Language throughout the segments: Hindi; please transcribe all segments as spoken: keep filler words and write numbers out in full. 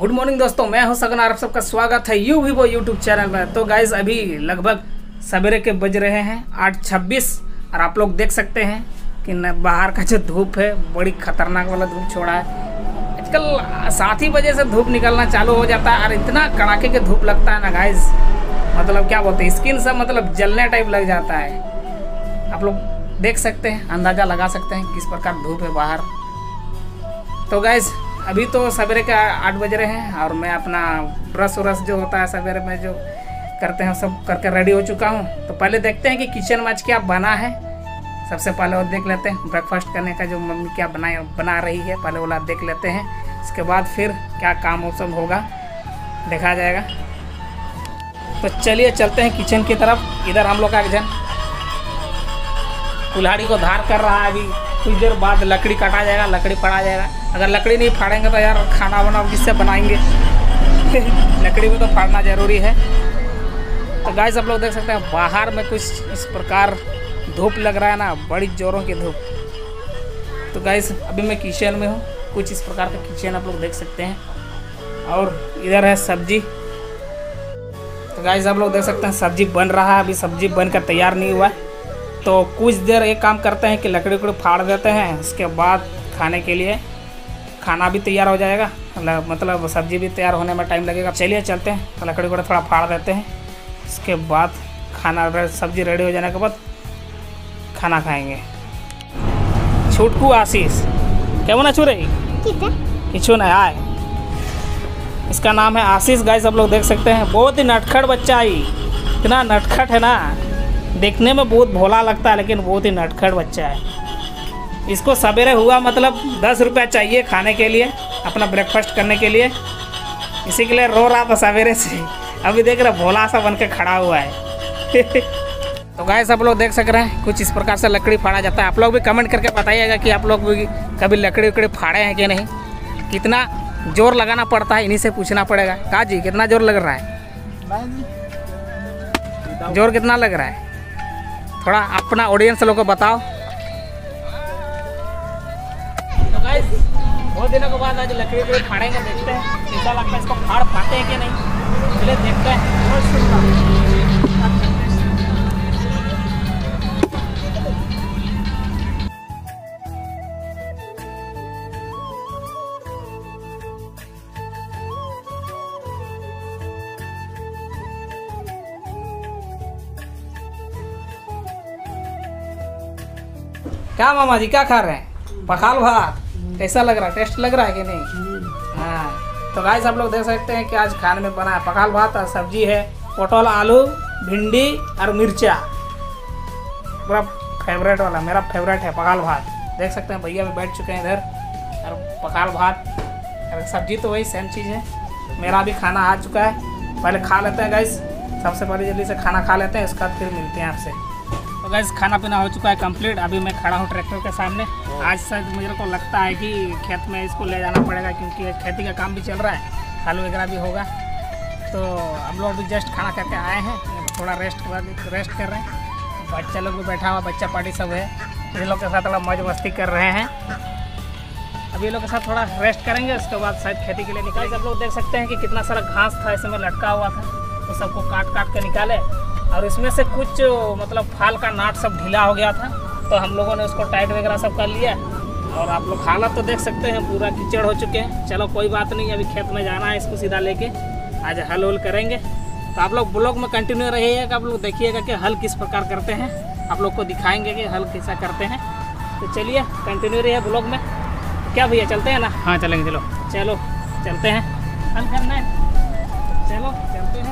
गुड मॉर्निंग दोस्तों, मैं हूं सगन, आप सबका स्वागत है यू वीवो यूट्यूब चैनल में। तो गाइज अभी लगभग सवेरे के बज रहे हैं आठ छब्बीस और आप लोग देख सकते हैं कि बाहर का जो धूप है बड़ी खतरनाक वाला धूप छोड़ा है। आजकल सात ही बजे से धूप निकलना चालू हो जाता है और इतना कड़ाके के धूप लगता है ना गाइज, मतलब क्या बोलते हैं, स्किन सब मतलब जलने टाइप लग जाता है। आप लोग देख सकते हैं, अंदाज़ा लगा सकते हैं किस प्रकार धूप है बाहर। तो गाइज़ अभी तो सवेरे के आठ बज रहे हैं और मैं अपना ब्रश व्रश जो होता है सवेरे में जो करते हैं सब करके रेडी हो चुका हूँ। तो पहले देखते हैं कि किचन में आज क्या बना है। सबसे पहले वो देख लेते हैं ब्रेकफास्ट करने का जो मम्मी क्या बनाए बना रही है, पहले वो लाभ देख लेते हैं। इसके बाद फिर क्या काम वो सब होगा देखा जाएगा। तो चलिए चलते हैं किचन की तरफ। इधर हम लोग का एक जन कुल्हाड़ी को धार कर रहा है। अभी कुछ देर बाद लकड़ी काटा जाएगा, लकड़ी पड़ा जाएगा। अगर लकड़ी नहीं फाड़ेंगे तो यार खाना बनाओ किससे बनाएंगे लकड़ी भी तो फाड़ना ज़रूरी है। तो गाइस आप लोग देख सकते हैं बाहर में कुछ इस प्रकार धूप लग रहा है ना, बड़ी जोरों की धूप। तो गाइस अभी मैं किचन में हूँ, कुछ इस प्रकार का किचन आप लोग देख सकते हैं। और इधर है सब्जी। तो गाइस आप लोग देख सकते हैं सब्जी बन रहा है, अभी सब्जी बनकर तैयार नहीं हुआ। तो कुछ देर एक काम करते हैं कि लकड़ी उकड़ी फाड़ देते हैं, उसके बाद खाने के लिए खाना भी तैयार हो जाएगा, मतलब सब्जी भी तैयार होने में टाइम लगेगा। चलिए चलते हैं, तो लकड़ी को थोड़ा फाड़ देते हैं, उसके बाद खाना सब्जी रेडी हो जाने के बाद खाना खाएंगे। छुटकू आशीष क्या बोना छू रही किचू ना आए, इसका नाम है आशीष। गाइस आप लोग देख सकते हैं बहुत ही नटखट बच्चा है, इतना नटखट है ना, देखने में बहुत भोला लगता है लेकिन बहुत ही नटखट बच्चा है। इसको सवेरे हुआ मतलब दस रुपया चाहिए खाने के लिए, अपना ब्रेकफास्ट करने के लिए, इसी के लिए रो रहा था सवेरे से। अभी देख रहे भोला सा बन के खड़ा हुआ है तो गाइस आप लोग देख सक रहे हैं कुछ इस प्रकार से लकड़ी फाड़ा जाता है। आप लोग भी कमेंट करके बताइएगा कि आप लोग भी कभी लकड़ी उकड़ी फाड़े हैं कि नहीं, कितना जोर लगाना पड़ता है, इन्हीं से पूछना पड़ेगा। का जी कितना जोर लग रहा है, जोर कितना लग रहा है, थोड़ा अपना ऑडियंस लोग को बताओ। गाइस बहुत दिनों के बाद आज लकड़ी को फाड़ेंगे, देखते हैं कैसा लगता है, इसको फाड़ पाते हैं कि नहीं, चलिए देखते हैं। क्या मामा जी क्या खा रहे हैं? पखाल भात। कैसा लग रहा है, टेस्ट लग रहा है कि नहीं? हाँ तो गाइस आप लोग देख सकते हैं कि आज खाने में बना है पकाल भात और सब्जी है पटल आलू भिंडी और मिर्चा, पूरा फेवरेट वाला, मेरा फेवरेट है पकाल भात। देख सकते हैं भैया भी बैठ चुके हैं इधर, और पकाल भात और सब्जी तो वही सेम चीज़ है। मेरा भी खाना आ चुका है, पहले खा लेते हैं गाइस, सबसे पहले जल्दी से खाना खा लेते हैं, उसके बाद फिर मिलते हैं आपसे। तो गाइस खाना पीना हो चुका है कंप्लीट। अभी मैं खड़ा हूँ ट्रैक्टर के सामने। आज शायद मेरे को लगता है कि खेत में इसको ले जाना पड़ेगा क्योंकि खेती का काम भी चल रहा है, आलू वगैरह भी होगा। तो हम लोग अभी जस्ट खाना करके आए हैं, थोड़ा रेस्ट रेस्ट कर रहे हैं। बच्चा लोग भी बैठा हुआ, बच्चा पार्टी सब है, इन लोग के साथ थोड़ा मौज मस्ती कर रहे हैं। अभी लोग के साथ थोड़ा रेस्ट करेंगे, उसके बाद शायद खेती के लिए निकालेंगे। आप लोग देख सकते हैं कि कितना सारा घास था इसमें लटका हुआ था, तो सबको काट काट के निकाले और इसमें से कुछ मतलब फाल का नाट सब ढीला हो गया था, तो हम लोगों ने उसको टाइट वगैरह सब कर लिया। और आप लोग हालत तो देख सकते हैं पूरा कीचड़ हो चुके हैं। चलो कोई बात नहीं, अभी खेत में जाना है, इसको सीधा लेके आज हल हल करेंगे। तो आप लोग ब्लॉग में कंटिन्यू रहिएगा, आप लोग देखिएगा कि हल किस प्रकार करते हैं, आप लोग को दिखाएंगे कि हल कैसा करते हैं। तो चलिए कंटिन्यू रहिए ब्लॉग में। क्या भैया चलते हैं ना? हाँ चलेंगे, चलो चलो चलते हैं, हल करना है, चलो चलते हैं।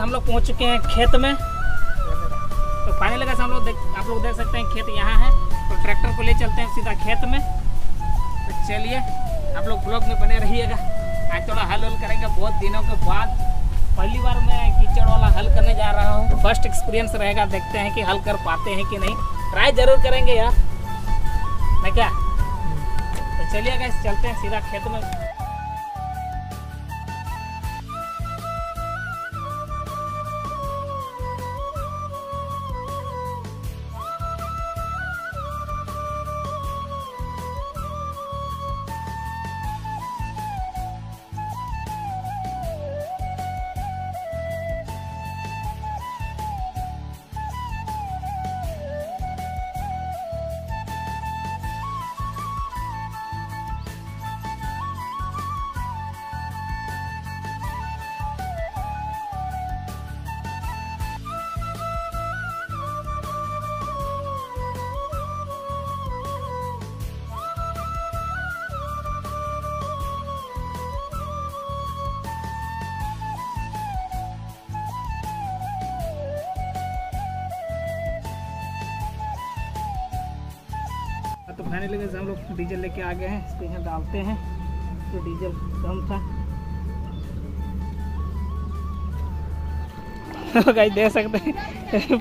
हम लोग पहुंच चुके हैं खेत में। तो फाइनली गाइस हम लोग आप लोग देख सकते हैं खेत यहाँ है, तो ट्रैक्टर को ले चलते हैं सीधा खेत में। तो चलिए आप लोग ब्लॉग में बने रहिएगा, आज थोड़ा हल हल करेंगे बहुत दिनों के बाद। पहली बार मैं कीचड़ वाला हल करने जा रहा हूँ, फर्स्ट एक्सपीरियंस रहेगा, देखते हैं कि हल कर पाते हैं कि नहीं, ट्राई जरूर करेंगे यार। है क्या। तो चलिए गाइस चलते हैं सीधा खेत में। तो फाइनली गाइस हम लोग डीजल लेके आ गए हैं, स्टेशन डालते हैं। तो डीजल कम था गाइस, दे सकते हैं।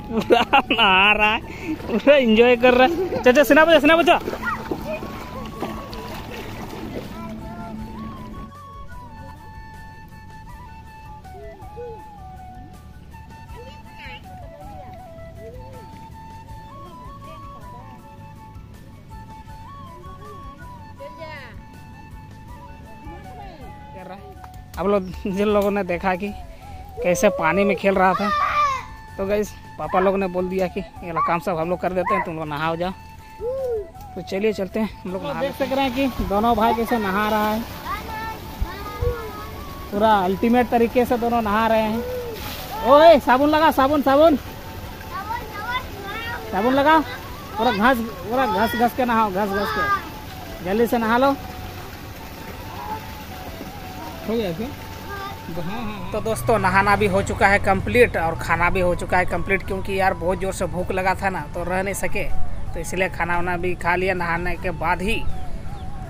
पूरा नहा रहा है, पूरा एंजॉय कर रहा है। चाचा सुना बचा सुना बचा रहा है। अब लोग जिन लोगों ने देखा कि कैसे पानी में खेल रहा था, तो गाइस पापा लोग ने बोल दिया कि ये काम सब हम लोग कर देते हैं, तुम लोग नहाओ जाओ। तो चलिए चलते हैं हम लोग। देख सक रहे हैं कि दोनों भाई कैसे नहा रहा है, पूरा अल्टीमेट तरीके से दोनों नहा रहे हैं। ओए साबुन लगा, साबुन साबुन साबुन लगा, पूरा घास पूरा घस घस के नहाओ, घस घस के जल्दी से नहा लो। हो गया क्या? हाँ हाँ। तो दोस्तों नहाना भी हो चुका है कंप्लीट और खाना भी हो चुका है कंप्लीट, क्योंकि यार बहुत ज़ोर से भूख लगा था ना, तो रह नहीं सके, तो इसलिए खाना वाना भी खा लिया नहाने के बाद ही।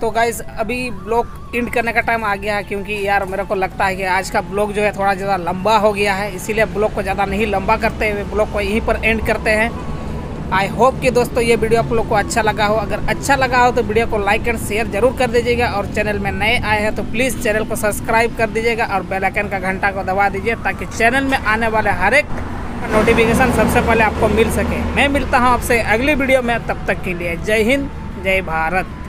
तो गाइज़ अभी ब्लॉग एंड करने का टाइम आ गया है, क्योंकि यार मेरे को लगता है कि आज का ब्लॉग जो है थोड़ा ज़्यादा लंबा हो गया है, इसीलिए ब्लॉग को ज़्यादा नहीं लंबा करते हुए ब्लॉग को यहीं पर एंड करते हैं। आई होप कि दोस्तों ये वीडियो आप लोग को अच्छा लगा हो। अगर अच्छा लगा हो तो वीडियो को लाइक एंड शेयर जरूर कर दीजिएगा, और चैनल में नए आए हैं तो प्लीज़ चैनल को सब्सक्राइब कर दीजिएगा और बेल आइकन का घंटा को दबा दीजिए, ताकि चैनल में आने वाले हर एक नोटिफिकेशन सबसे पहले आपको मिल सके। मैं मिलता हूँ आपसे अगली वीडियो में, तब तक के लिए जय हिंद जय भारत।